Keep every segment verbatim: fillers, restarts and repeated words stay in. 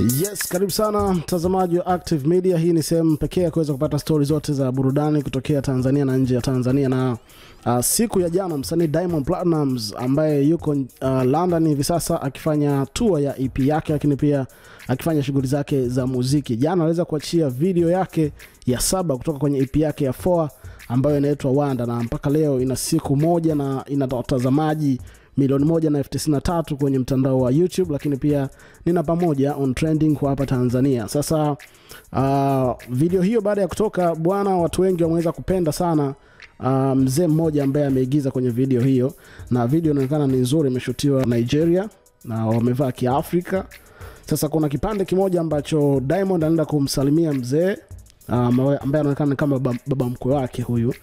Yes, karibu sana mtazamaji wa Active Media. Hii ni sehemu pekee ya kuweza kupata story zote za burudani kutokea Tanzania na nje ya Tanzania. Na uh, siku ya jana msanii Diamond Platnumz ambaye yuko uh, London hivi sasa akifanya tour ya E P yake, lakini pia akifanya shughuli zake za muziki. Jana aliweza kuachia video yake ya saba kutoka kwenye E P yake ya four ambayo inaitwa Wanda, na mpaka leo ina siku moja na ina watazamaji milioni moja na F T C na tatu kwenye mtandao wa YouTube, lakini pia nina pamoja on trending kwa hapa Tanzania. Sasa uh, video hiyo baada ya kutoka bwana, watu wengi wameweza kupenda sana uh, mzee mmoja ambaye ameigiza kwenye video hiyo, na video inaonekana ni nzuri, imeshutiwa Nigeria na wamevaa kiafrika. Sasa kuna kipande kimoja ambacho Diamond anaenda kumsalimia mzee uh, ambaye anaonekana kama baba mkwe wake huyu,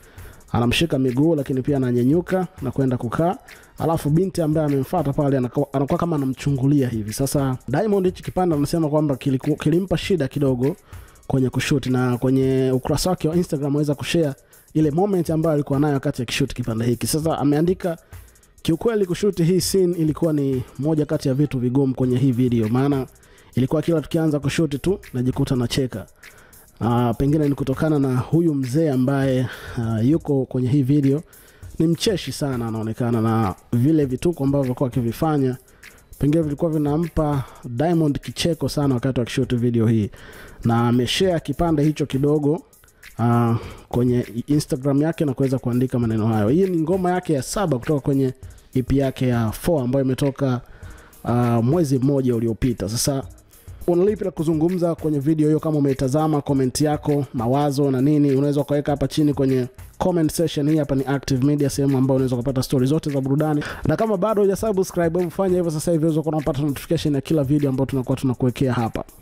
anamshika miguu lakini pia ananyenyuka na kwenda kukaa. Alafu binti ambaye amemfuata pale anakuwa kama anamchungulia hivi. Sasa Diamond hichi kipanda anasema kwamba kilimpa shida kidogo kwenye kushoot, na kwenye ukurasa wake wa Instagram ameweza kushare ile moment ambayo alikuwa nayo wakati akishoot kipanda hiki. Sasa ameandika, kiukweli kushoot hii scene ilikuwa ni moja kati ya vitu vigumu kwenye hii video, maana ilikuwa kila tukianza kushoot tu najikuta nacheka. Uh, pengine ni kutokana na huyu mzee ambaye uh, yuko kwenye hii video ni mcheshi sana anaonekana, na vile vituko ambavyo alikuwa akivifanya pengine vilikuwa vinampa Diamond kicheko sana wakati wa kushoot video hii. Na ameshare kipande hicho kidogo uh, kwenye Instagram yake na kuweza kuandika maneno hayo. Hii ni ngoma yake ya saba kutoka kwenye E P yake ya four ambayo imetoka uh, mwezi mmoja uliopita. Sasa unalipi la kuzungumza kwenye video hiyo? Kama umeitazama, comment yako, mawazo na nini unaweza kuweka hapa chini kwenye comment section. Hii hapa ni Active Media, sehemu ambayo unaweza kupata stories zote za burudani. Na kama bado hujasubscribe, hebu fanya hivyo sasa hivi uweze kupata notification ya kila video ambayo tunakuwa tunakuwekea hapa.